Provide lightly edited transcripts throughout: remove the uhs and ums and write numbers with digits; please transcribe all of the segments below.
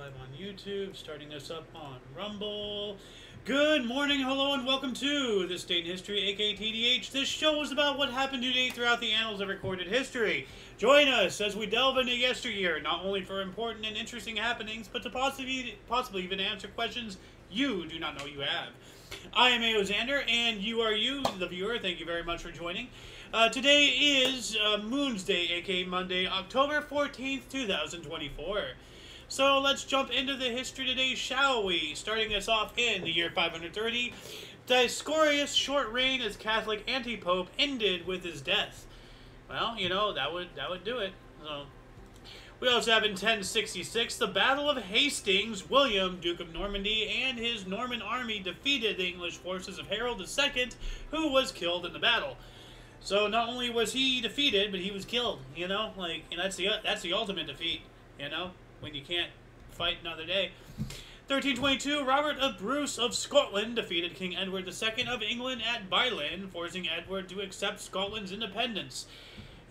live on YouTube, starting us up on Rumble. Good morning, hello, and welcome to This Day in History, aka TDH. This show is about what happened today throughout the annals of recorded history. Join us as we delve into yesteryear, not only for important and interesting happenings, but to possibly even answer questions you do not know you have. I am Aeoxander, and you are you, the viewer. Thank you very much for joining. Today is Moon's Day, aka Monday, October 14th, 2024. So let's jump into the history today, shall we? Starting us off in the year 530, Dioscorus' short reign as Catholic anti-pope ended with his death. Well, you know, that would do it. So we also have in 1066 the Battle of Hastings. William, Duke of Normandy, and his Norman army defeated the English forces of Harold II, who was killed in the battle. So not only was he defeated, but he was killed. You know, like, and that's the ultimate defeat. You know, when you can't fight another day. 1322, Robert the Bruce of Scotland defeated King Edward II of England at Bailen, forcing Edward to accept Scotland's independence.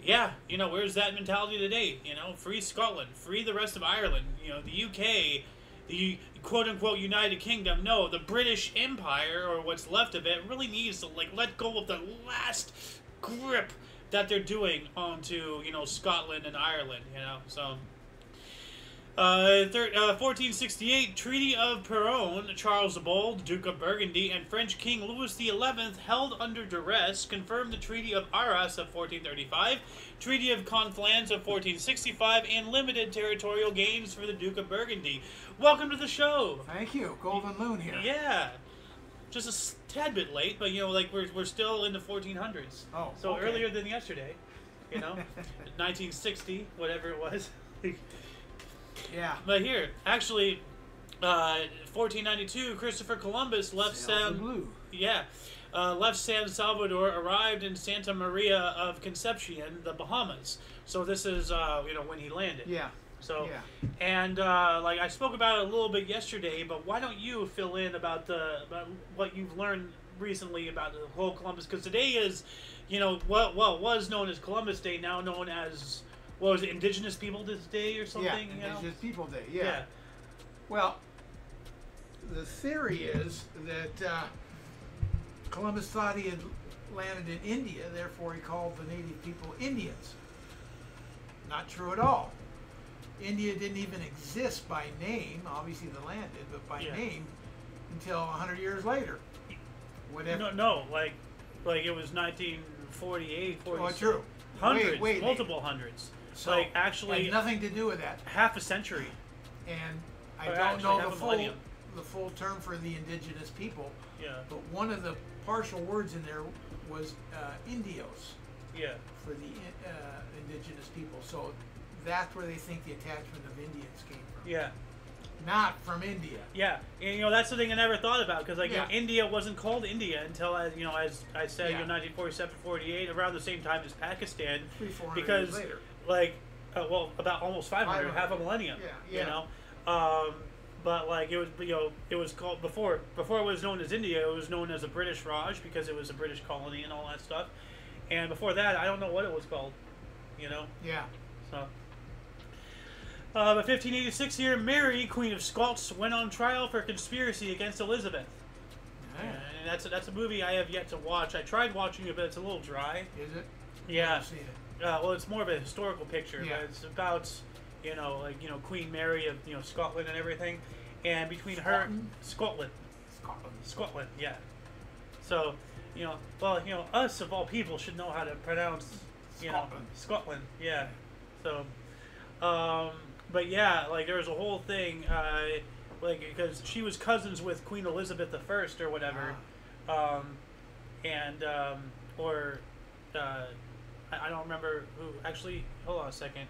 Yeah, you know, where's that mentality today? You know, free Scotland, free the rest of Ireland, you know, the UK, the quote-unquote United Kingdom. No, the British Empire, or what's left of it, really needs to, like, let go of the last grip that they're doing onto, you know, Scotland and Ireland, you know, so... 1468, Treaty of Peronne. Charles the Bold, Duke of Burgundy, and French King Louis XI, held under duress, confirmed the Treaty of Arras of 1435, Treaty of Conflans of 1465, and limited territorial gains for the Duke of Burgundy. Welcome to the show. Thank you. Golden Moon here. Yeah. Just a tad bit late, but, you know, like, we're still in the 1400s. Oh, so okay. Earlier than yesterday, you know, 1960, whatever it was. Yeah. But here, actually, 1492, Christopher Columbus left San Salvador, arrived in Santa Maria of Concepcion, the Bahamas. So this is, you know, when he landed. Yeah. So, yeah. And like I spoke about it a little bit yesterday, but why don't you fill in about what you've learned recently about the whole Columbus? Because today is, you know, what was known as Columbus Day, now known as. Well, was it Indigenous People Day or something? Yeah, Indigenous People Day, yeah. Yeah. Well, the theory is that Columbus thought he had landed in India, therefore he called the native people Indians. Not true at all. India didn't even exist by name, obviously the land did, but by name until 100 years later. Whatever. No, like it was 1948, 46. Oh, true. Hundreds, multiple hundreds. So like actually had nothing to do with that. Half a century. And I don't know the full term for the indigenous people. Yeah. But one of the partial words in there was Indios. Yeah. For the indigenous people. So that's where they think the attachment of Indians came from. Yeah. Not from India. Yeah, and you know that's something I never thought about because like you know, India wasn't called India until you know as I said, you know, 1947, 48, around the same time as Pakistan. 300, 400 years later. Like, well, about almost 500, half a millennium. Yeah, yeah. You know, but like it was, you know, it was called before it was known as India. It was known as the British Raj because it was a British colony and all that stuff. And before that, I don't know what it was called. You know. Yeah. So. But 1586 here, Mary, Queen of Scots, went on trial for conspiracy against Elizabeth. Yeah. And that's a movie I have yet to watch. I tried watching it, but it's a little dry. Is it? Yeah. I've seen it. Well, it's more of a historical picture. Yeah. But it's about, you know, like, you know, Queen Mary of, you know, Scotland and everything, and between Scotland, yeah. So, you know, well, you know, us of all people should know how to pronounce, you know, Scotland, yeah. So. But yeah, like there was a whole thing, like because she was cousins with Queen Elizabeth I or whatever, I don't remember who. Actually, hold on a second.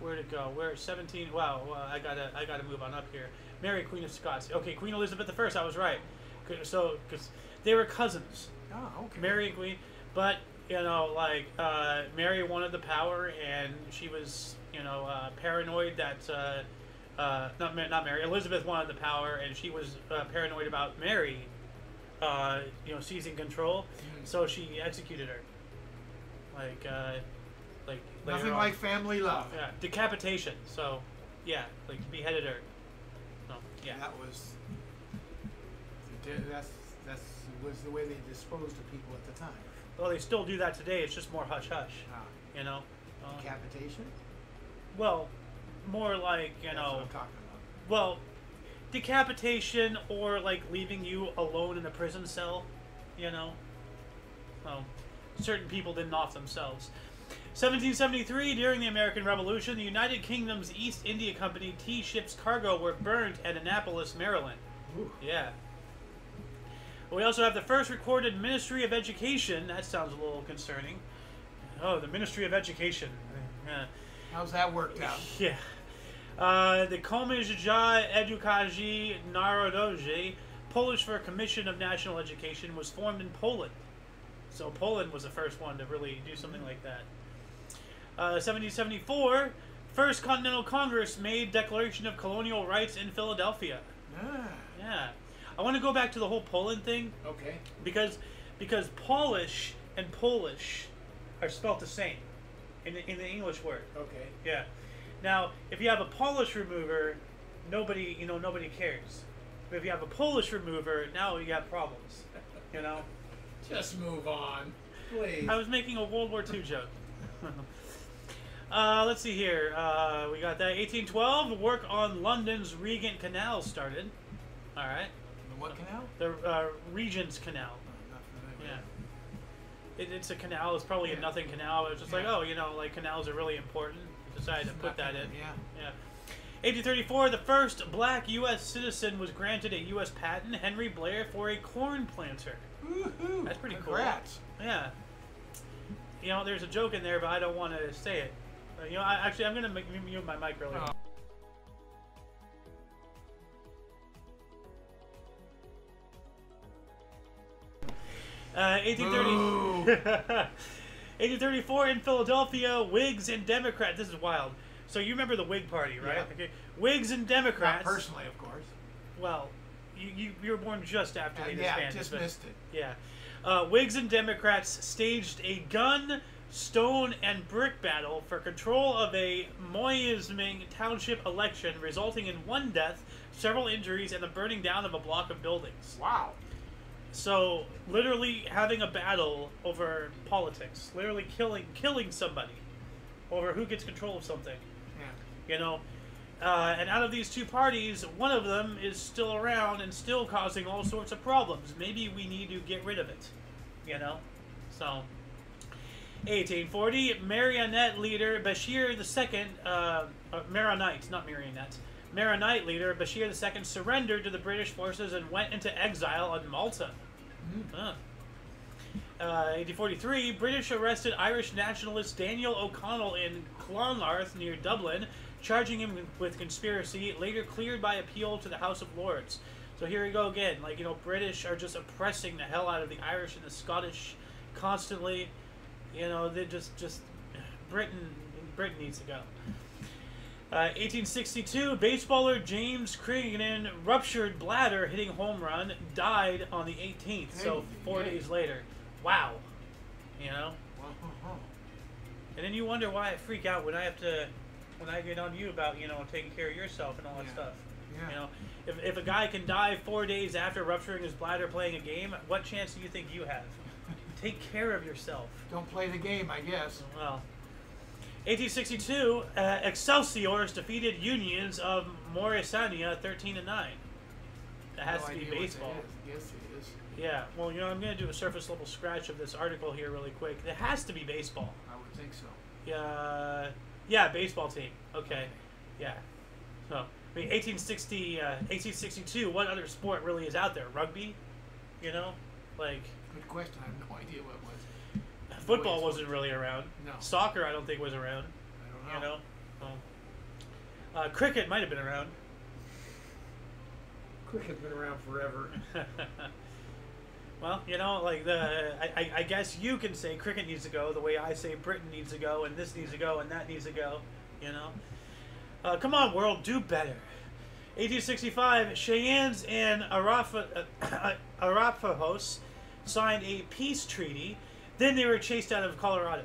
Where'd it go? Where 17? Wow, well, I gotta move on up here. Mary, Queen of Scots. Okay, Queen Elizabeth I. I was right. So because they were cousins. Oh, okay. Mary and Queen, but. You know, like, Mary wanted the power, and she was, you know, paranoid that, Elizabeth wanted the power, and she was paranoid about Mary, you know, seizing control, so she executed her. Like, nothing like family love. Yeah, decapitation, so, Yeah, like beheaded her. Oh, yeah. That was. That was the way they disposed of people at the time. Well, they still do that today. It's just more hush hush. Ah. You know. Decapitation. Well, more like you know. That's what I'm talking about. Well, decapitation or like leaving you alone in a prison cell. You know. Well, certain people didn't off themselves. 1773, during the American Revolution, the United Kingdom's East India Company tea ships cargo were burnt at Annapolis, Maryland. Ooh. Yeah. We also have the first recorded Ministry of Education. That sounds a little concerning. Oh, the Ministry of Education. How's that worked out? Yeah. The Komisja Edukacji Narodowej, Polish for Commission of National Education, was formed in Poland. So Poland was the first one to really do something like that. 1774, First Continental Congress made declaration of colonial rights in Philadelphia. Ah. Yeah. I want to go back to the whole Poland thing. Okay. Because Polish and Polish are spelt the same in the English word. Okay. Yeah. Now, if you have a Polish remover, nobody cares. But if you have a Polish remover, now you have problems. You know? Just move on, please. I was making a World War II joke. Let's see here. We got that. 1812, work on London's Regent Canal started. All right. The what canal? The Regent's Canal. Oh, yeah. It's a canal. It's probably a nothing canal. It was just like, oh, you know, like canals are really important. We decided to put that in. Yeah. Yeah. 1834, the first black U.S. citizen was granted a U.S. patent, Henry Blair, for a corn planter. Woo-hoo. That's pretty cool. Yeah. You know, there's a joke in there, but I don't want to say it. You know, actually, I'm going to mute my mic really. Oh. In 1834 in Philadelphia, Whigs and Democrats. This is wild. So you remember the Whig Party, right? Yeah. Okay. Whigs and Democrats. Not personally, of course. Well, you were born just after they disbanded. Yeah, missed it. Yeah. Whigs and Democrats staged a gun, stone, and brick battle for control of a Moyamensing Township election, resulting in one death, several injuries, and the burning down of a block of buildings. Wow. So, literally having a battle over politics. Literally killing somebody over who gets control of something. Yeah. You know? And out of these two parties, one of them is still around and still causing all sorts of problems. Maybe we need to get rid of it, you know? So, 1840, Marionette leader Bashir II, Maronites, not marionettes, Maronite leader Bashir II surrendered to the British forces and went into exile on Malta. Mm. 1843, British arrested Irish nationalist Daniel O'Connell in Clonlarf near Dublin, charging him with conspiracy, later cleared by appeal to the House of Lords. So here we go again. Like, you know, British are just oppressing the hell out of the Irish and the Scottish constantly. You know, they just Britain needs to go. 1862, baseballer James Creganon ruptured bladder hitting home run, died on the 18th, so 4 days later. Wow. You know? And then you wonder why I freak out when I have to, when I get on you about, you know, taking care of yourself and all that stuff. Yeah. You know, if a guy can die 4 days after rupturing his bladder playing a game, what chance do you think you have? Take care of yourself. Don't play the game, I guess. Well. 1862, Excelsiors defeated Unions of Morrisania 13-9. That has to be baseball. Yes, it is. Yeah, well, you know, I'm going to do a surface level scratch of this article here really quick. It has to be baseball. I would think so. Yeah, yeah, baseball team. Okay, yeah. So, I mean, 1862, what other sport really is out there? Rugby? You know? Like. Good question. I have no idea what it was. Football wasn't really around. No. Soccer, I don't think, was around. I don't know. You know? Oh. Cricket might have been around. Cricket's been around forever. Well, you know, like I guess you can say cricket needs to go the way I say Britain needs to go, and this needs to go, and that needs to go. You know. Come on, world, do better. 1865, Cheyennes and Arapahoes signed a peace treaty. Then they were chased out of Colorado.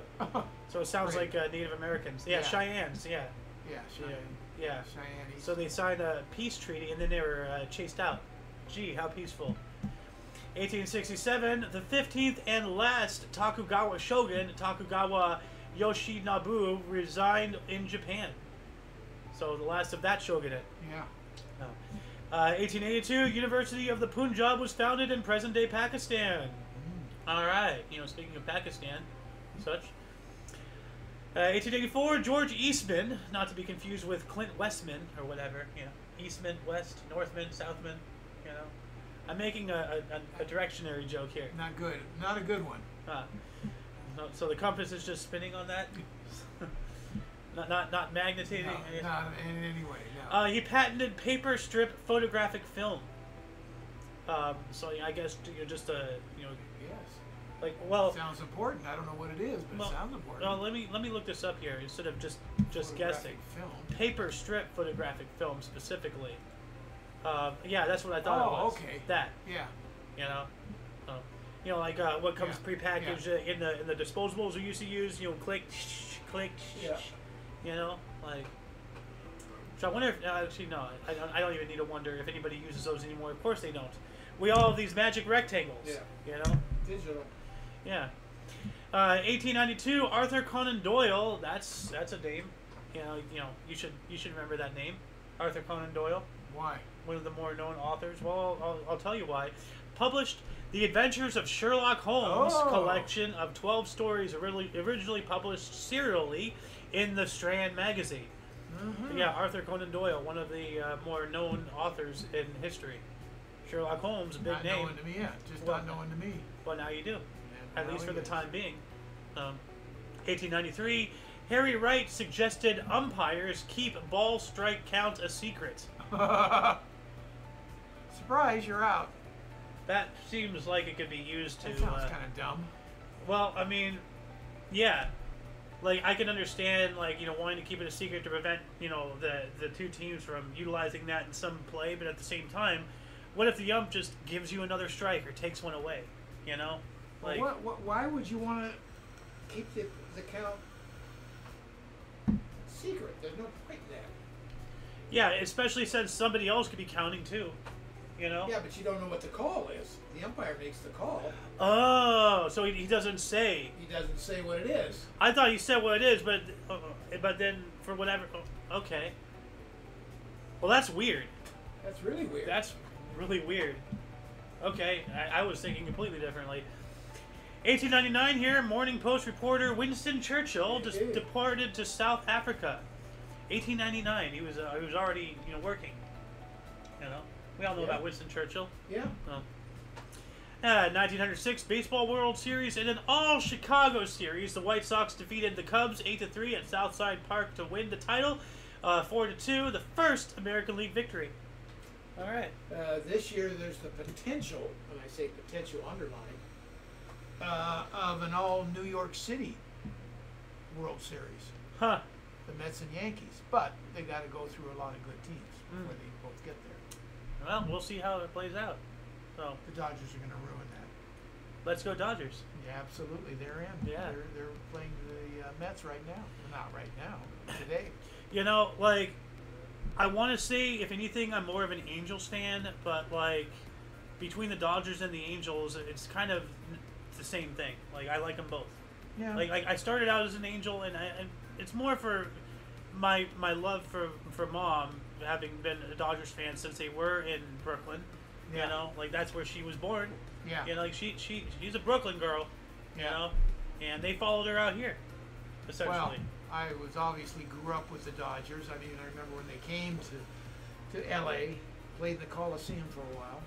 So it sounds like Native Americans. Yeah, Cheyennes, yeah. Yeah, Cheyenne. Yeah. Cheyenne. So they signed a peace treaty, and then they were chased out. Gee, how peaceful. 1867, the 15th and last Tokugawa shogun, Tokugawa Yoshinobu, resigned in Japan. So the last of that shogunate. Yeah. 1882, University of the Punjab was founded in present-day Pakistan. All right. You know, speaking of Pakistan, such. 1884, George Eastman, not to be confused with Clint Westman or whatever. You know, Eastman, West, Northman, Southman. You know, I'm making a directionary joke here. Not good. Not a good one. So the compass is just spinning on that. Not magnetizing. No, not in any way. No. He patented paper strip photographic film. So I guess you're just a Yes. Like well. It sounds important. I don't know what it is, but well, it sounds important. Well, let me look this up here instead of just guessing. Film. Paper strip photographic film specifically. Yeah, that's what I thought it was. Oh, okay. That. Yeah. You know. You know, like what comes prepackaged in the disposables we used to use. You know, click, click. Yeah. You know, like. So I wonder if actually no, I don't even need to wonder if anybody uses those anymore. Of course they don't. We all have these magic rectangles. Yeah. You know. Digital. Yeah. 1892, Arthur Conan Doyle. That's a name. You know, you should remember that name, Arthur Conan Doyle. Why? One of the more known authors. Well, I'll tell you why. Published The Adventures of Sherlock Holmes, collection of 12 stories originally published serially in the Strand magazine. Mm-hmm. Yeah, Arthur Conan Doyle, one of the more known authors in history. Sherlock Holmes, a big name. Not known to me, yeah. Just well, not known to me. Well, now you do. Yeah, at least for the time being. 1893, Harry Wright suggested umpires keep ball strike count a secret. Surprise, you're out. That seems like it could be used to... That sounds kind of dumb. Well, I mean, yeah. Like, I can understand, like, you know, wanting to keep it a secret to prevent, you know, the two teams from utilizing that in some play, but at the same time, what if the ump just gives you another strike or takes one away, you know? Like, well, why would you want to keep the count secret? There's no point there. Yeah, especially since somebody else could be counting, too, you know? Yeah, but you don't know what the call is. The umpire makes the call. Oh, so he doesn't say. He doesn't say what it is. I thought he said what it is, but then for whatever... Okay. Well, that's weird. That's really weird. That's... really weird. Okay, I was thinking completely differently. 1899 here, Morning Post reporter Winston Churchill departed to South Africa. 1899, he was already working. You know, we all know about Winston Churchill. Yeah. 1906 Baseball World Series, and an all Chicago series. The White Sox defeated the Cubs 8-3 at Southside Park to win the title, 4-2. The first American League victory. All right. This year, there's the potential, when I say potential underline, of an all-New York City World Series. Huh. The Mets and Yankees. But they got to go through a lot of good teams before they both get there. Well, we'll see how it plays out. So the Dodgers are going to ruin that. Let's go Dodgers. Yeah, absolutely. They're in. Yeah. They're playing the Mets right now. Well, not right now. Today. You know, like... I want to say, if anything, I'm more of an Angels fan, but, like, between the Dodgers and the Angels, it's kind of the same thing. Like, I like them both. Yeah. Like I started out as an Angel, and it's more for my love for Mom, having been a Dodgers fan since they were in Brooklyn. Yeah. You know, like, that's where she was born. Yeah. You know, like, she's a Brooklyn girl, you know, and they followed her out here, essentially. Well. I was obviously grew up with the Dodgers. I mean, I remember when they came to L.A., played in the Coliseum for a while.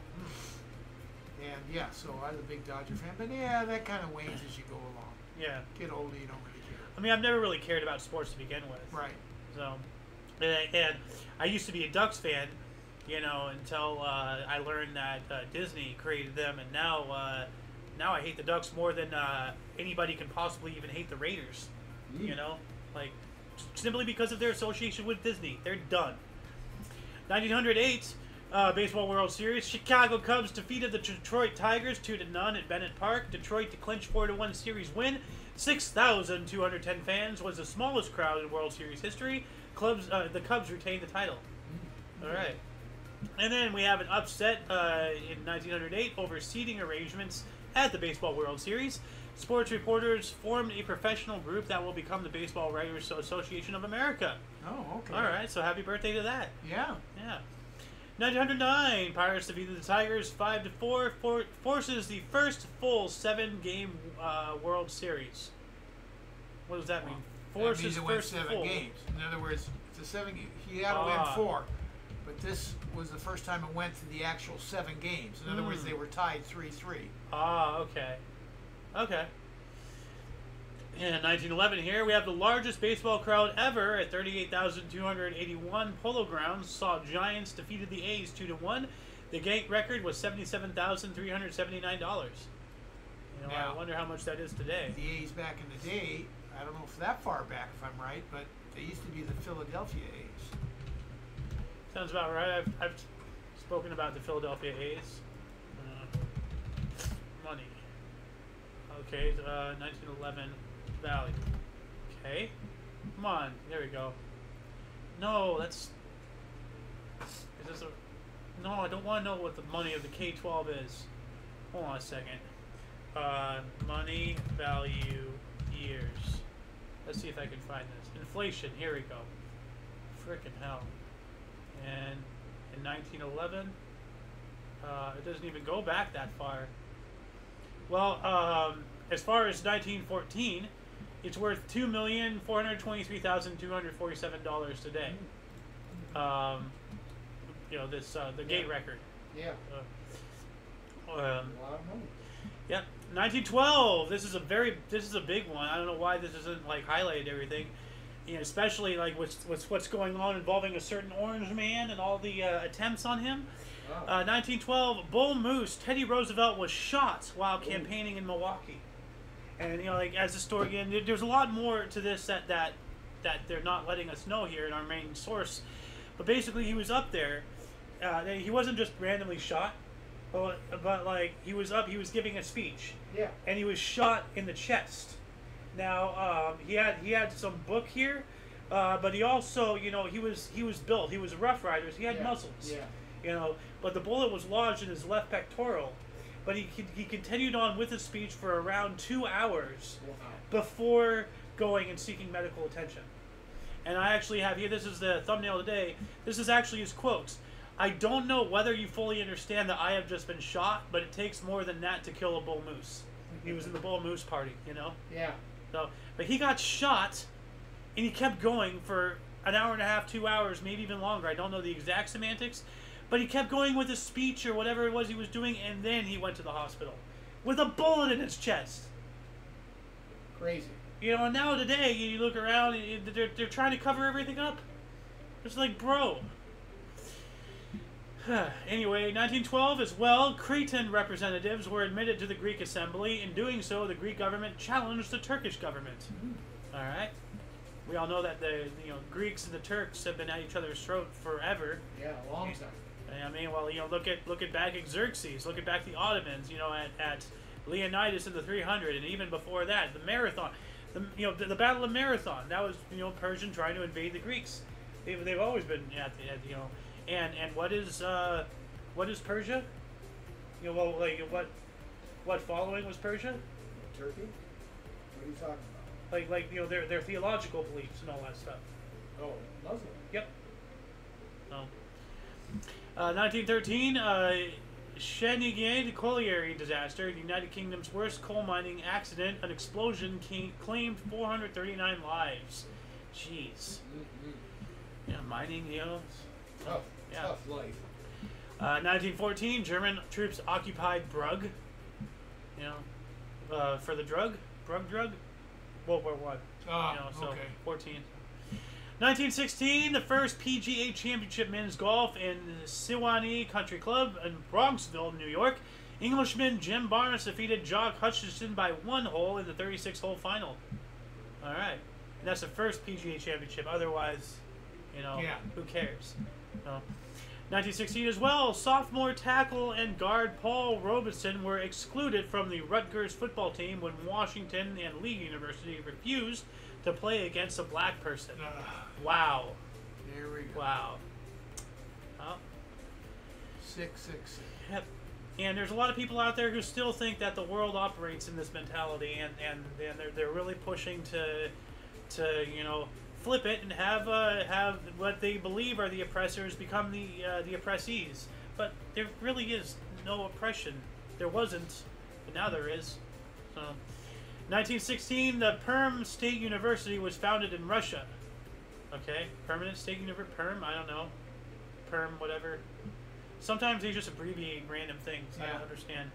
And, yeah, so I was a big Dodger fan. But, yeah, that kind of wanes as you go along. Yeah. Get older, you don't really care. I mean, I've never really cared about sports to begin with. Right. So, and I used to be a Ducks fan, you know, until I learned that Disney created them. And now I hate the Ducks more than anybody can possibly even hate the Raiders, you know? Like, simply because of their association with Disney. They're done. 1908, Baseball World Series. Chicago Cubs defeated the Detroit Tigers 2-0 at Bennett Park. Detroit to clinch 4-1 series win. 6,210 fans was the smallest crowd in World Series history. the Cubs retained the title. All right. And then we have an upset in 1908 over seating arrangements at the Baseball World Series. Sports reporters formed a professional group that will become the Baseball Writers Association of America. Oh, okay. All right, so happy birthday to that. Yeah. Yeah. 1909, Pirates defeated the Tigers 5-4, forces the first full 7-game World Series. What does that mean? Forces that means it first went 7 games. In other words, it's a 7 game. He had to win 4. But this was the first time it went to the actual 7 games. In other words, they were tied 3-3. Ah, okay. Okay. In 1911 here, we have the largest baseball crowd ever at 38,281. Polo Grounds saw Giants defeated the A's 2-1. The gate record was $77,379. You know, now, I wonder how much that is today. The A's back in the day, I don't know if that far back if I'm right, but they used to be the Philadelphia A's. Sounds about right. I've spoken about the Philadelphia A's. Money. Okay, 1911 value. Okay. Come on. There we go. No, that's... Is this a... No, I don't want to know what the money of the K-12 is. Hold on a second. Money, value, years. Let's see if I can find this. Inflation. Here we go. Frickin' hell. And in 1911, it doesn't even go back that far. Well, as far as 1914, it's worth $2,423,247 today. You know, this the gate record. Yeah. A lot of money. Yeah. 1912. This is a big one. I don't know why this isn't like highlighted everything. You know, especially like with what's going on involving a certain orange man and all the attempts on him. Oh. 1912, Bull Moose, Teddy Roosevelt was shot while campaigning in Milwaukee. And, you know, like as the story ends, there's a lot more to this that they're not letting us know here in our main source. But basically, he was up there. He wasn't just randomly shot, but like he was up, he was giving a speech. Yeah. And he was shot in the chest. Now he had some book here, but he also, you know, he was built. He was a Rough Riders. He had muscles, you know. But the bullet was lodged in his left pectoral. But he continued on with his speech for around 2 hours before going and seeking medical attention. And I actually have here. This is the thumbnail today. This is actually his quotes. I don't know whether you fully understand that I have just been shot, but it takes more than that to kill a bull moose. He was in the Bull Moose Party, you know. Yeah. So, but he got shot, and he kept going for an hour and a half, 2 hours, maybe even longer. I don't know the exact semantics, but he kept going with his speech or whatever it was he was doing, and then he went to the hospital with a bullet in his chest. Crazy. You know, and now today, you look around, and they're trying to cover everything up. It's like, bro. Anyway, 1912 as well, Cretan representatives were admitted to the Greek assembly. In doing so, the Greek government challenged the Turkish government. All right, we all know that the Greeks and the Turks have been at each other's throat forever. Yeah, a long time. I mean, well, you know, look at back at Xerxes, look at back the Ottomans, you know, at Leonidas in the 300, and even before that, the Marathon, the Battle of Marathon. That was Persian trying to invade the Greeks. They've always been at. And what is Persia? You know, well, like what following was Persia? Turkey. What are you talking about? Like their theological beliefs and all that stuff. Oh, Muslim. Yep. No. 1913, Shenigate colliery disaster, the United Kingdom's worst coal mining accident. An explosion claimed 439 lives. Jeez. Yeah, mining, you know. Tough, tough life. 1914, German troops occupied Brugg. You know, for the drug, drug, World War I. Ah, so okay. 14. 1916, the first PGA Championship men's golf in Sewanee Country Club in Bronxville, New York. Englishman Jim Barnes defeated Jock Hutchinson by 1 hole in the 36-hole final. All right, and that's the first PGA Championship. Otherwise, you know, who cares? 1916 as well, sophomore tackle and guard Paul Robeson were excluded from the Rutgers football team when Washington and Lee University refused to play against a black person. Wow. Here we go. Wow. Oh. 666. Yep. And there's a lot of people out there who still think that the world operates in this mentality, and they're really pushing to you know, flip it and have what they believe are the oppressors become the oppressees. But there really is no oppression. There wasn't, but now there is. So, 1916, the Perm State University was founded in Russia. Okay, permanent state university. Perm, I don't know. Perm, whatever. Sometimes they just abbreviate random things. Yeah. I don't understand.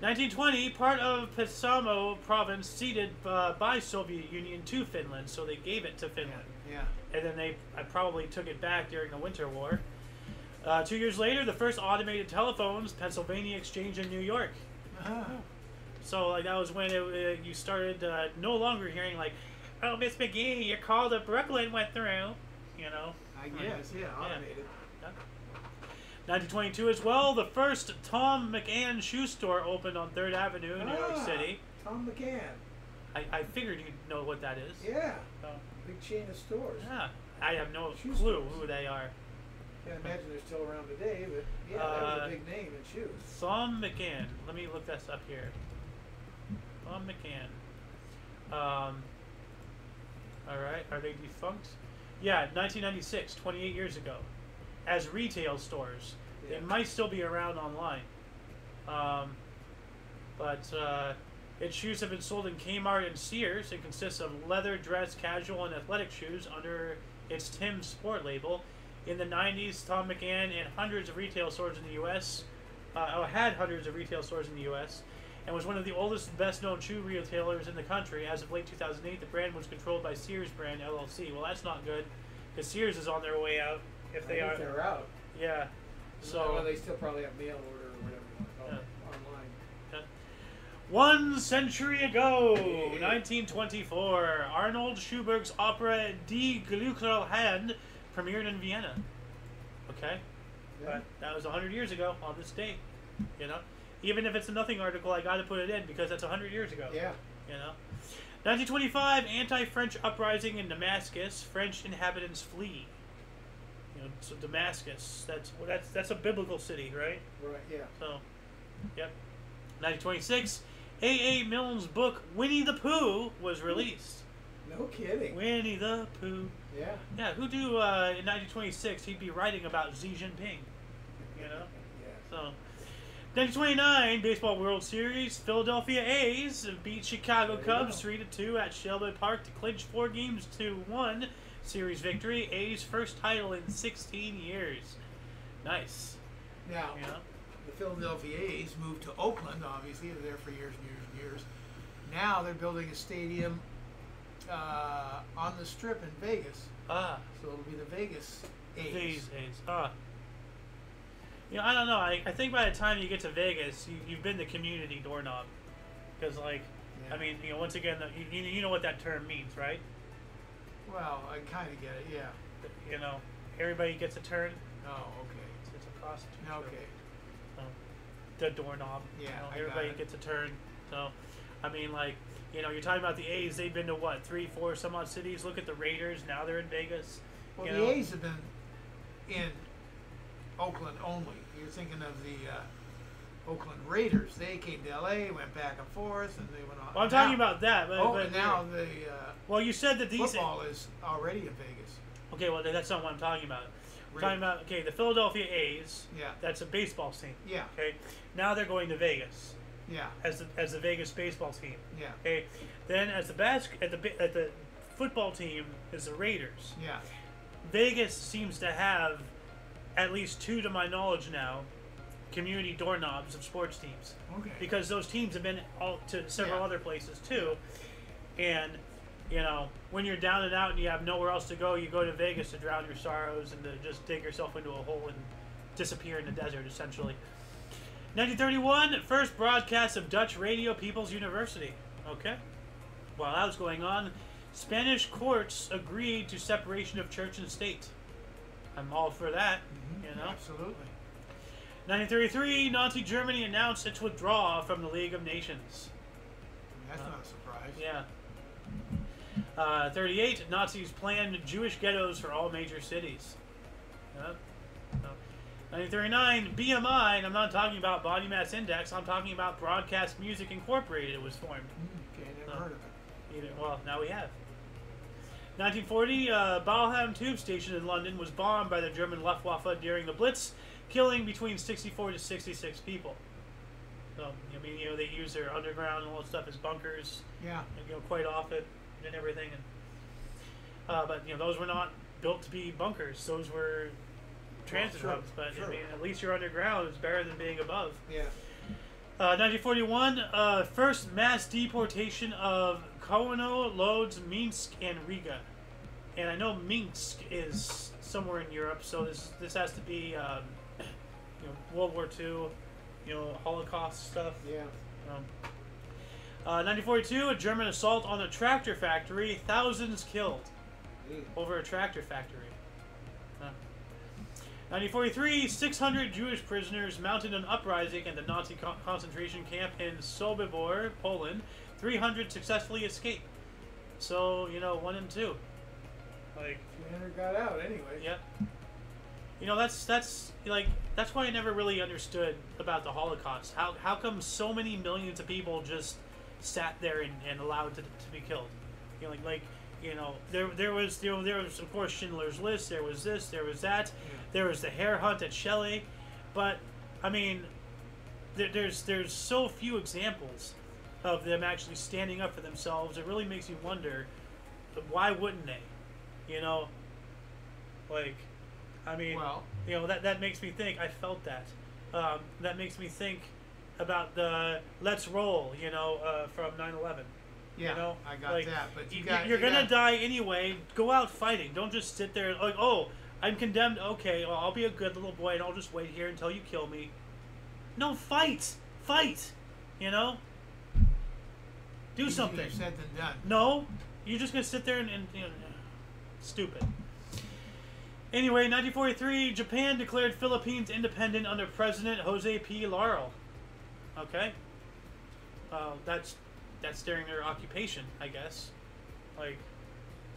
1920, part of Petsamo province ceded by Soviet Union to Finland, so they gave it to Finland. Yeah. And then I probably took it back during the Winter War. 2 years later, the first automated telephones, Pennsylvania Exchange in New York. Oh. So like that was when you started no longer hearing like, oh, Miss McGee, your call to Brooklyn went through. You know. I guess, yeah, automated. Yeah. 1922 as well, the first Tom McCann shoe store opened on 3rd Avenue in New York City. Tom McCann. I figured you'd know what that is. Yeah. So. Big chain of stores. Yeah. I have no clue who they are. Can't imagine they're still around today, but yeah, that was a big name in shoes. Tom McCann. Let me look this up here. Tom McCann. All right. Are they defunct? Yeah, 1996, 28 years ago. As retail stores, yeah. They might still be around online, but its shoes have been sold in Kmart and Sears. It consists of leather, dress, casual, and athletic shoes under its Tim's Sport label. In the 90s, Tom McCann and hundreds of retail stores in the U.S. Had hundreds of retail stores in the U.S. and was one of the oldest and best-known shoe retailers in the country. As of late 2008, the brand was controlled by Sears Brand LLC. Well, that's not good, because Sears is on their way out. If they are, they're out. Yeah. So well, they still probably have mail order or whatever you want to call it online. Yeah. 1 century ago, 1924, Arnold Schubert's opera Die Glückliche Hand premiered in Vienna. Okay, yeah. But that was 100 years ago on this date. You know, even if it's a nothing article, I got to put it in because that's 100 years ago. Yeah. You know, 1925, anti-French uprising in Damascus. French inhabitants flee. So Damascus, that's a biblical city, right? Right. Yeah. So, yep. 1926, A. Milne's book Winnie the Pooh was released. No kidding. Winnie the Pooh. Yeah. Yeah. Who do in 1926? He'd be writing about Xi Jinping. You know. Yeah. So, 1929, baseball World Series. Philadelphia A's beat Chicago Cubs 3-2 at Shelby Park to clinch 4-1 series victory, A's first title in 16 years. Nice. Now, you know? The Philadelphia A's moved to Oakland, obviously. They're there for years and years and years. Now they're building a stadium on the Strip in Vegas. Ah. So it'll be the Vegas A's. Ah. You know, I don't know. I think by the time you get to Vegas, you've been the community doorknob. Because, like, yeah. I mean, you know, once again, you know what that term means, right? Well, I kind of get it, yeah. You know, everybody gets a turn. Oh, okay. It's a prostitute. Okay. The doorknob. Yeah, you know, everybody gets a turn. So, I mean, like, you know, you're talking about the A's. They've been to, what, 3, 4 some odd cities? Look at the Raiders. Now they're in Vegas. Well, you know? The A's have been in Oakland only. You're thinking of the Oakland Raiders. They came to L.A., went back and forth, and they went on. Well, I'm talking about that. But now the well, you said that these football is already in Vegas. Okay, well, that's not what I'm talking about. I'm talking about, okay, the Philadelphia A's. Yeah. That's a baseball team. Yeah. Okay. Now they're going to Vegas. Yeah. As the Vegas baseball team. Yeah. Okay. Then as the at the football team is the Raiders. Yeah. Vegas seems to have at least two, to my knowledge now, community doorknobs of sports teams. Okay. Because those teams have been all to several other places too. And, you know, when you're down and out and you have nowhere else to go, you go to Vegas to drown your sorrows and to just dig yourself into a hole and disappear in the desert, essentially. 1931, first broadcast of Dutch radio, People's University. Okay. While that was going on, Spanish courts agreed to separation of church and state. I'm all for that, you know? Absolutely. 1933, Nazi Germany announced its withdrawal from the League of Nations. That's not a surprise. Yeah. 38, Nazis planned Jewish ghettos for all major cities. Yep. 1939, BMI, and I'm not talking about Body Mass Index, I'm talking about Broadcast Music Incorporated was formed. Okay, never heard of it. Either, well, now we have. 1940, Balham Tube Station in London was bombed by the German Luftwaffe during the Blitz, killing between 64 to 66 people. So, I mean, you know, they use their underground and all that stuff as bunkers. Yeah. And, you know, quite often and everything. And, but, you know, those were not built to be bunkers. Those were transit hubs. But, I mean, at least you're underground. It's better than being above. Yeah. 1941, first mass deportation of Kowno, Lodz, Minsk, and Riga. And I know Minsk is somewhere in Europe, so this has to be, you know, World War II, you know, Holocaust stuff. Yeah. 1942, a German assault on a tractor factory, thousands killed over a tractor factory. 1943, 600 Jewish prisoners mounted an uprising at the Nazi concentration camp in Sobibor, Poland. 300 successfully escaped. So, you know, 1 and 2. Like 300 got out anyway. Yep. Yeah. You know, that's why I never really understood about the Holocaust. How come so many millions of people just sat there and allowed to be killed? You know, like you know, there was of course Schindler's List, there was this, there was that, there was the hare hunt at Shelley, but I mean, there's so few examples of them actually standing up for themselves. It really makes you wonder, why wouldn't they? You know, like. I mean, well, you know, that makes me think. I felt that. That makes me think about the "Let's Roll," you know, from 9/11. Yeah, you know? I got like, that. But you're gonna die anyway. Go out fighting. Don't just sit there like, oh, I'm condemned. Okay, well, I'll be a good little boy and I'll just wait here until you kill me. No, fight. You know, do something. Easier said than done. No, you're just gonna sit there and you know, stupid. Anyway, 1943, Japan declared Philippines independent under President Jose P. Laurel. Okay, that's during their occupation, I guess. Like,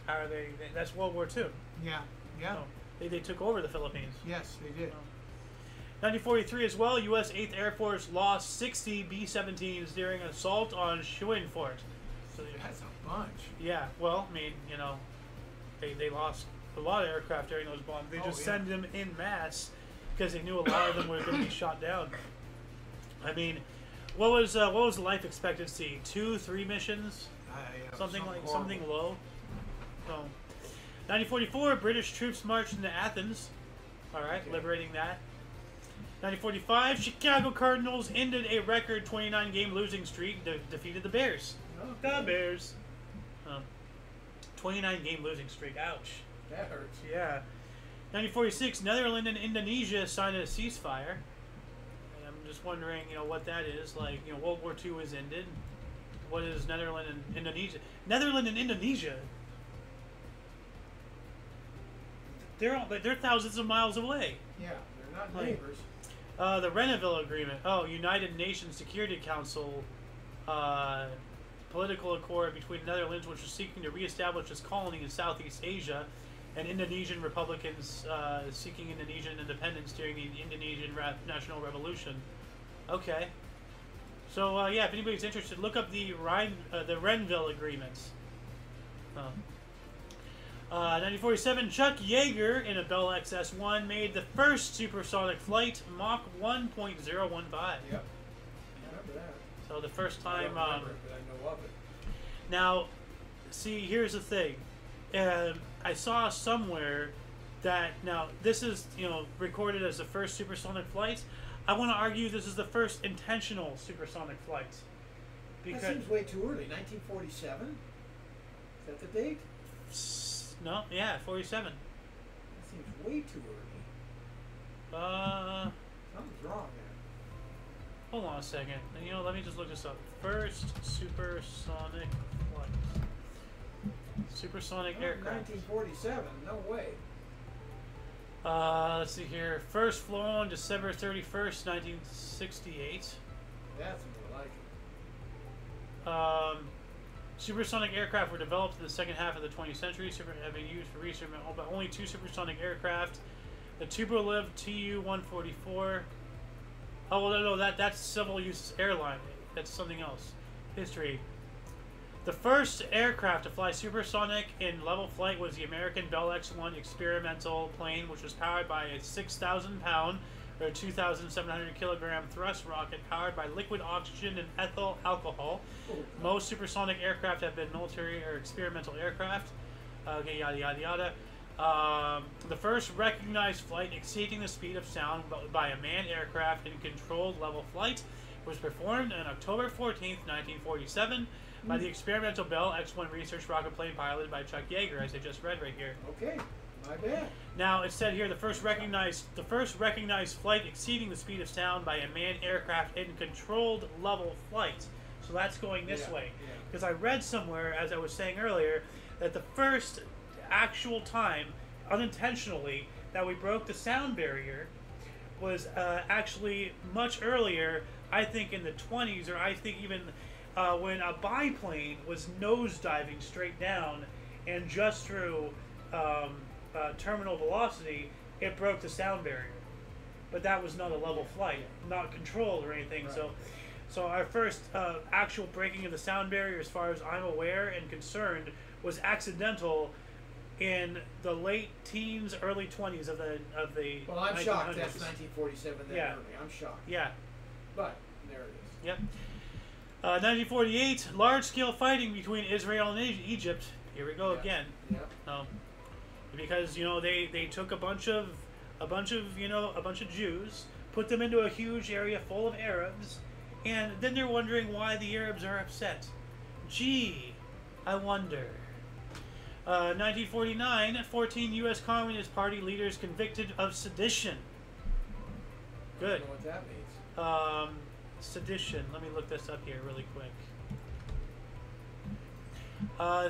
how are they? That's World War II. Yeah, yeah. So they took over the Philippines. Yes, they did. 1943 as well. U.S. 8th Air Force lost 60 B-17s during an assault on Schwerin Fort. So that's a bunch. Yeah. Well, I mean, you know, they lost a lot of aircraft during those bombs. They just send them in mass because they knew a lot of them were going to be shot down. I mean, what was the life expectancy? 2, 3 missions, something low. So, 1944, British troops marched into Athens. All right, okay. Liberating that. 1945, Chicago Cardinals ended a record 29-game losing streak. Defeated the Bears. Okay. The Bears. 29-game losing streak. Ouch. That hurts. Yeah. 1946, Netherlands and Indonesia signed a ceasefire. And I'm just wondering, you know, what that is. Like, you know, World War II is ended. What is Netherlands and Indonesia? Netherlands and Indonesia. They're thousands of miles away. Yeah, they're not neighbors. The Renoville Agreement. Oh, United Nations Security Council. Political accord between the Netherlands, which was seeking to reestablish its colony in Southeast Asia, and Indonesian Republicans seeking Indonesian independence during the Indonesian National Revolution. Okay. So, yeah, if anybody's interested, look up the Renville Agreements. 1947, Chuck Yeager, in a Bell X-1, made the first supersonic flight, Mach 1.015. Yep. I remember that. So the first time... I don't remember it, but I know of it. Now, see, here's the thing. I saw somewhere that now this is, you know, recorded as the first supersonic flight. I want to argue this is the first intentional supersonic flight. Because that seems way too early. 1947. Is that the date? No. Yeah, 47. That seems way too early. Something's wrong there. Hold on a second. You know, let me just look this up. First supersonic flight. Supersonic aircraft. 1947, no way. Let's see here. First flown December 31st, 1968. That's more like it. Supersonic aircraft were developed in the second half of the 20th century, have been used for research, but only two supersonic aircraft. The Tupolev Tu-144. Oh, well, no, that's civil use airline. That's something else. History. The first aircraft to fly supersonic in level flight was the American Bell X-1 experimental plane, which was powered by a 6,000-pound or 2,700-kilogram thrust rocket powered by liquid oxygen and ethyl alcohol. Most supersonic aircraft have been military or experimental aircraft. Okay, yada, yada, yada. The first recognized flight exceeding the speed of sound by a manned aircraft in controlled level flight was performed on October 14th, 1947 by the experimental Bell X-1 research rocket plane piloted by Chuck Yeager, as I just read right here. Okay, my bad. Now, it said here, the first recognized flight exceeding the speed of sound by a manned aircraft in controlled level flight. So that's going this way. Because I read somewhere, as I was saying earlier, that the first actual time, unintentionally, that we broke the sound barrier was actually much earlier, I think in the 20s, or I think even... when a biplane was nosediving straight down, and just through terminal velocity, it broke the sound barrier. But that was not a level flight, not controlled or anything. Right. So our first actual breaking of the sound barrier, as far as I'm aware and concerned, was accidental in the late teens, early 20s of the. Well, I'm 1900s. Shocked. That's 1947. That early. I'm shocked. Yeah. But there it is. Yep. 1948, large-scale fighting between Israel and Egypt. Here we go again. Yeah. Because they took a bunch of Jews, put them into a huge area full of Arabs, and then they're wondering why the Arabs are upset. Gee, I wonder. 1949, 14 U.S. Communist Party leaders convicted of sedition. Good. I don't know what that means. Sedition. Let me look this up here really quick.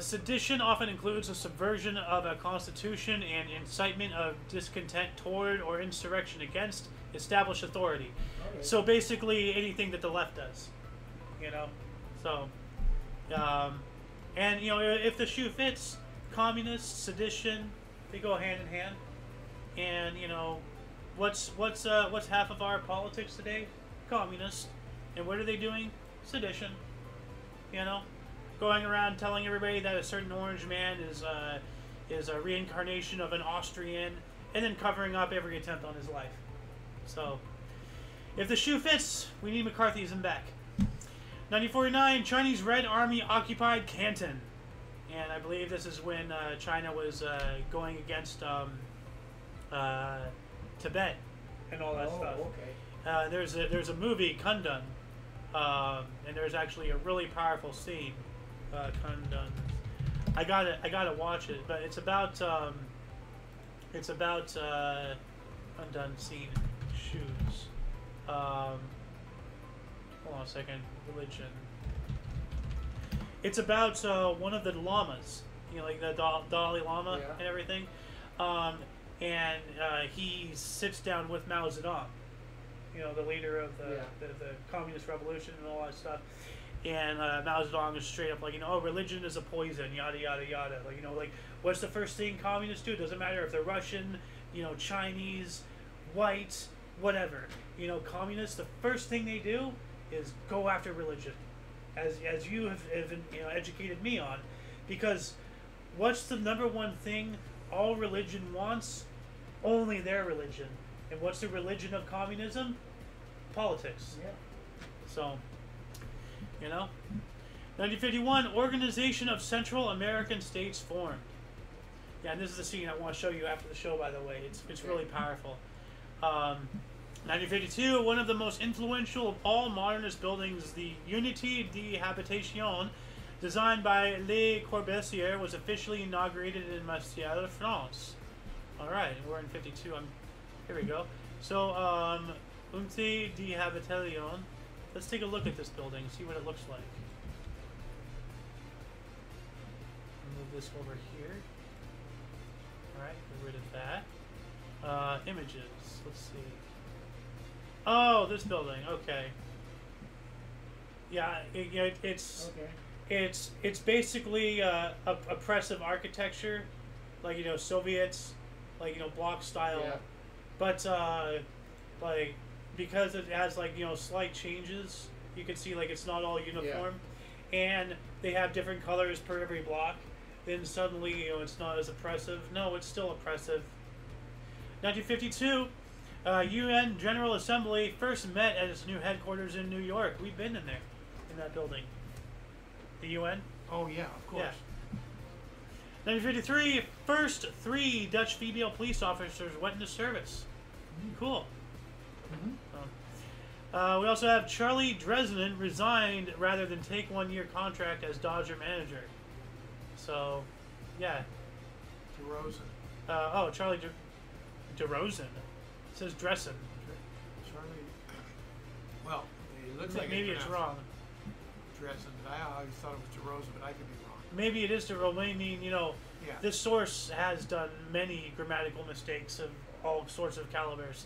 Sedition often includes a subversion of a constitution and incitement of discontent toward or insurrection against established authority. Okay. So basically anything that the left does, So, and if the shoe fits, communists, sedition, they go hand in hand. And what's half of our politics today? Communists. And what are they doing? Sedition. Going around telling everybody that a certain orange man is a reincarnation of an Austrian, and then covering up every attempt on his life. So, if the shoe fits, we need McCarthyism back. 1949, Chinese Red Army occupied Canton. And I believe this is when China was going against Tibet and all that stuff. Okay. There's a movie, Kundun, and there's actually a really powerful scene, Kundun. I gotta watch it, but it's about Kundun scene shoes. Hold on a second, religion. It's about one of the llamas, like the Dalai Lama and everything, and he sits down with Mao Zedong. The leader of the communist revolution and all that stuff. And Mao Zedong is straight up like, religion is a poison, yada, yada, yada. Like, what's the first thing communists do? Doesn't matter if they're Russian, Chinese, white, whatever. Communists, the first thing they do is go after religion, as you have educated me on. Because what's the number one thing all religion wants? Only their religion. And what's the religion of communism? Politics. Yeah. So, 1951, Organization of Central American States formed. Yeah, and this is the scene I want to show you after the show, by the way. It's really powerful. 1952, one of the most influential of all modernist buildings, the Unité de Habitation, designed by Le Corbusier, was officially inaugurated in Marseille, France. All right, we're in 52. Here we go. So, Unité de Habitation. Let's take a look at this building, see what it looks like. Move this over here. Alright, get rid of that. Images. Let's see. Oh, this building. Okay. Yeah, it's... Okay. It's basically oppressive architecture, like, you know, Soviets, like, you know, block style, yeah. But like, because it has, like, you know, slight changes, you can see, like, it's not all uniform, yeah. And they have different colors per every block. Then suddenly, you know, it's not as oppressive. No, it's still oppressive. 1952, UN General Assembly first met at its new headquarters in New York. We've been in there, in that building. The UN? Oh, yeah, of course. Yeah. 1953, first three Dutch female police officers went into service. Mm-hmm. Cool. Mm-hmm. We also have Charlie Dresnan resigned rather than take 1 year contract as Dodger manager. So, yeah. DeRozan. Oh, Charlie DeRozan. It says Dressan. Charlie. Well, it looks like maybe it's wrong. Dressan. I always thought it was DeRozan, but I could be wrong. Maybe it is DeRozan. I mean, you know, yeah. This source has done many grammatical mistakes of all sorts of calibers.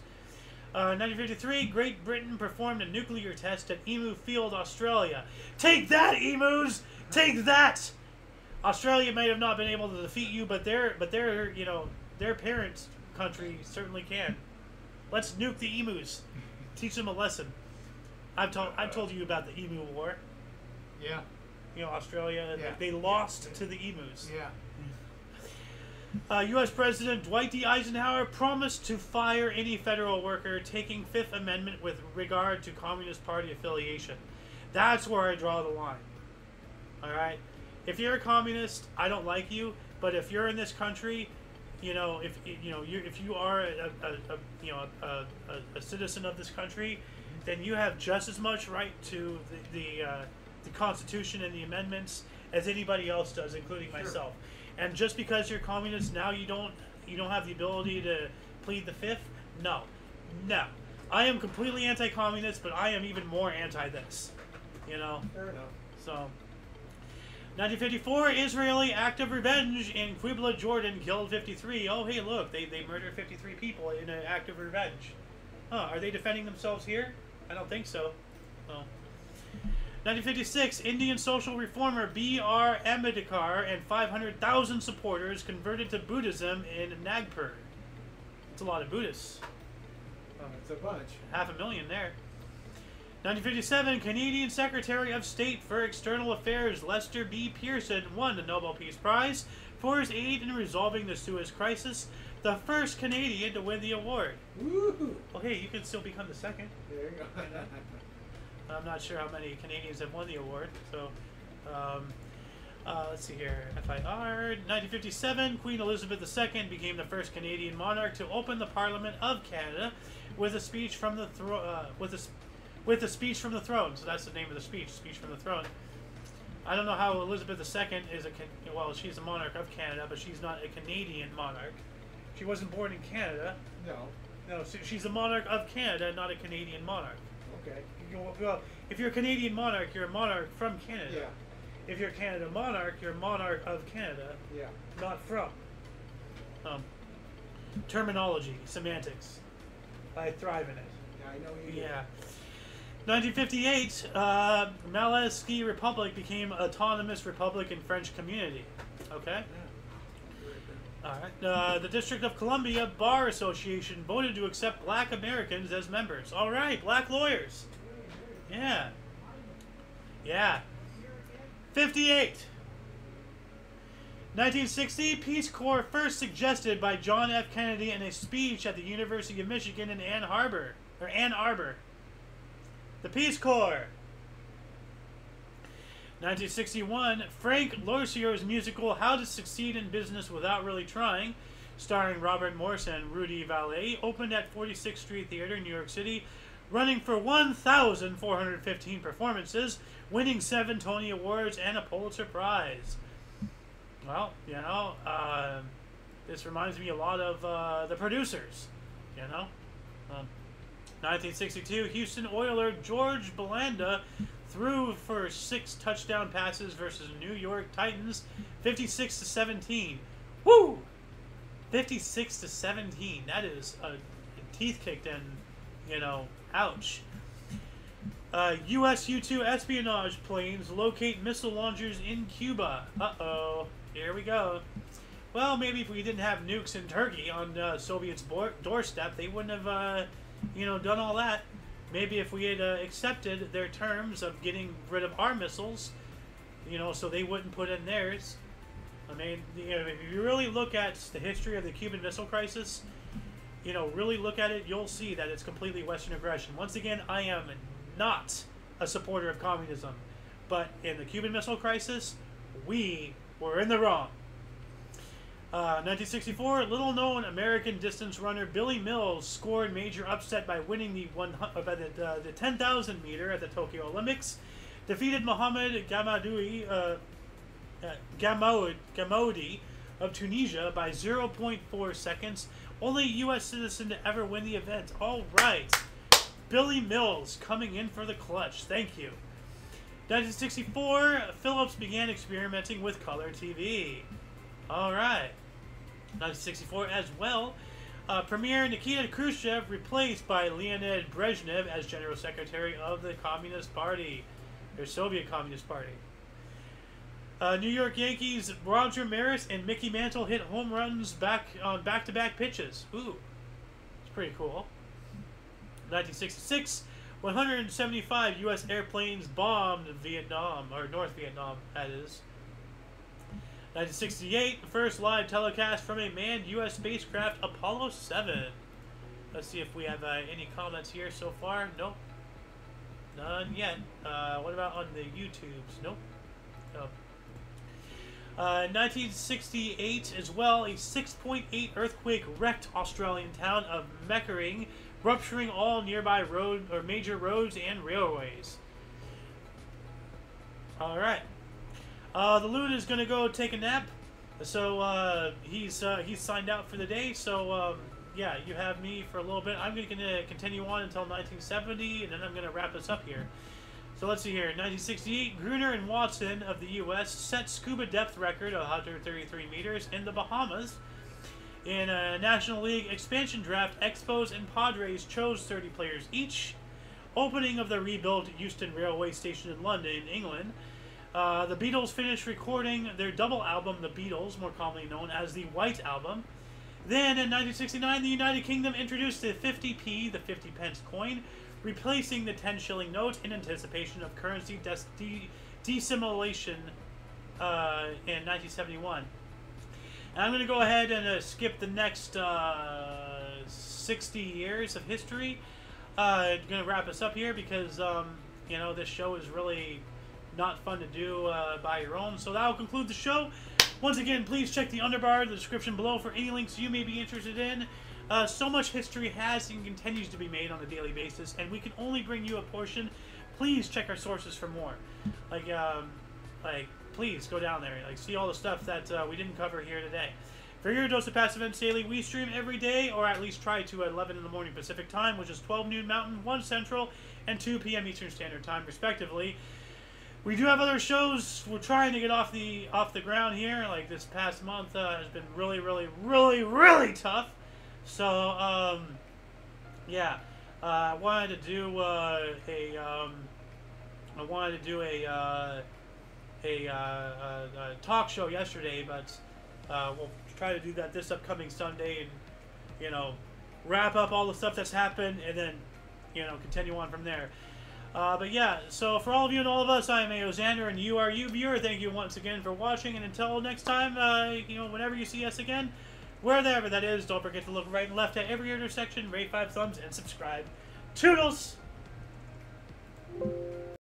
1953, Great Britain performed a nuclear test at Emu Field, Australia. Take that, emus! Take that! Australia may have not been able to defeat you, but their you know, their parents' country certainly can. Let's nuke the emus, teach them a lesson. I've told you about the Emu War. Yeah. You know, Australia, yeah. They lost, yeah, to the emus. Yeah. U.S. President Dwight D. Eisenhower promised to fire any federal worker taking Fifth Amendment with regard to Communist Party affiliation. That's where I draw the line. All right. If you're a communist, I don't like you. But if you're in this country, you know, if you are a citizen of this country, then you have just as much right to the Constitution and the amendments as anybody else does, including myself. Sure. And just because you're communist now, you don't have the ability to plead the Fifth? No, no. I am completely anti-communist, but I am even more anti this. You know. Fair enough. So. 1954, Israeli act of revenge in Qibla, Jordan, killed 53. Oh, hey, look, they murdered 53 people in an act of revenge. Huh, are they defending themselves here? I don't think so. Well. 1956, Indian social reformer B.R. Ambedkar and 500,000 supporters converted to Buddhism in Nagpur. It's a lot of Buddhists. Oh, it's a bunch. 500,000 there. 1957, Canadian Secretary of State for External Affairs Lester B. Pearson won the Nobel Peace Prize for his aid in resolving the Suez Crisis, the first Canadian to win the award. Woo-hoo. Well, hey, you can still become the second. There you go. I'm not sure how many Canadians have won the award, so... let's see here, FIR. 1957, Queen Elizabeth II became the first Canadian monarch to open the Parliament of Canada with a speech from the throne... With a speech from the throne, so that's the name of the speech. Speech from the throne. I don't know how Elizabeth II is a well. She's a monarch of Canada, but she's not a Canadian monarch. She wasn't born in Canada. No. No. So she's a monarch of Canada, not a Canadian monarch. Okay. Well, if you're a Canadian monarch, you're a monarch from Canada. Yeah. If you're a Canada monarch, you're a monarch of Canada. Yeah. Not from. Terminology, semantics. I thrive in it. Yeah, I know you do. Yeah. 1958, Malacca Republic became autonomous republic in French community. Okay? Yeah. All right. The District of Columbia Bar Association voted to accept black Americans as members. All right, black lawyers. Yeah. Yeah. 58. 1960, Peace Corps first suggested by John F. Kennedy in a speech at the University of Michigan in Ann Arbor. The Peace Corps. 1961, Frank Lorcier's musical How to Succeed in Business Without Really Trying, starring Robert Morse and Rudy Vallee, opened at 46th Street Theater in New York City, running for 1,415 performances, winning 7 Tony Awards and a Pulitzer Prize. Well, you know, this reminds me a lot of The Producers, you know. 1962, Houston Oiler George Belanda threw for 6 touchdown passes versus New York Titans, 56-17. Woo! 56-17. That is a teeth kicked in, you know, ouch. U.S. U-2 espionage planes locate missile launchers in Cuba. Uh-oh. Here we go. Well, maybe if we didn't have nukes in Turkey on Soviet's doorstep, they wouldn't have, you know, done all that. Maybe if we had accepted their terms of getting rid of our missiles, you know, so they wouldn't put in theirs. I mean, you know, if you really look at the history of the Cuban Missile Crisis, you know, really look at it, you'll see that it's completely Western aggression. Once again, I am not a supporter of communism, but in the Cuban Missile Crisis, we were in the wrong. 1964, little-known American distance runner Billy Mills scored major upset by winning the 10,000 meter at the Tokyo Olympics, defeated Mohamed Gamoudi of Tunisia by 0.4 seconds. Only U.S. citizen to ever win the event. All right, Billy Mills coming in for the clutch. Thank you. 1964, Phillips began experimenting with color TV. All right. 1964 as well. Premier Nikita Khrushchev replaced by Leonid Brezhnev as General Secretary of the Communist Party, or Soviet Communist Party. New York Yankees Roger Maris and Mickey Mantle hit home runs back on back-to-back pitches. Ooh, it's pretty cool. 1966, 175 U.S. airplanes bombed Vietnam, or North Vietnam, that is. 1968, first live telecast from a manned U.S. spacecraft, Apollo 7. Let's see if we have any comments here so far. Nope. None yet. What about on the YouTubes? Nope. Nope. 1968 as well, a 6.8 earthquake wrecked Australian town of Meckering, rupturing all nearby road or major roads and railways. All right. The loon is gonna go take a nap, so he's signed out for the day. So yeah, you have me for a little bit. I'm gonna continue on until 1970, and then I'm gonna wrap this up here. So let's see here. 1968, Gruner and Watson of the U.S. set scuba depth record of 133 meters in the Bahamas. In a National League expansion draft, Expos and Padres chose 30 players each. Opening of the rebuilt Euston Railway Station in London, England. The Beatles finished recording their double album, The Beatles, more commonly known as the White Album. Then in 1969, the United Kingdom introduced the 50p, the 50 pence coin, replacing the 10-shilling note in anticipation of currency decimation in 1971. And I'm going to go ahead and skip the next 60 years of history. I'm going to wrap us up here because, you know, this show is really not fun to do by your own. So that will conclude the show. Once again, please check the underbar, the description below for any links you may be interested in. So much history has and continues to be made on a daily basis, and we can only bring you a portion. Please check our sources for more. Like please go down there and like see all the stuff that we didn't cover here today. For your dose of past events daily, we stream every day, or at least try to, at 11 in the morning Pacific time, which is 12 noon Mountain, 1 Central, and 2 p.m. Eastern Standard Time, respectively. We do have other shows. We're trying to get off the ground here. Like this past month has been really, really, really, really tough. So yeah, I wanted to do a talk show yesterday, but we'll try to do that this upcoming Sunday, and you know, wrap up all the stuff that's happened, and then you know, continue on from there. But yeah, so for all of you and all of us, I am Aeoxander, and you are you, viewer. Thank you once again for watching, and until next time, you know, whenever you see us again, wherever that is, don't forget to look right and left at every intersection, rate 5 thumbs, and subscribe. Toodles!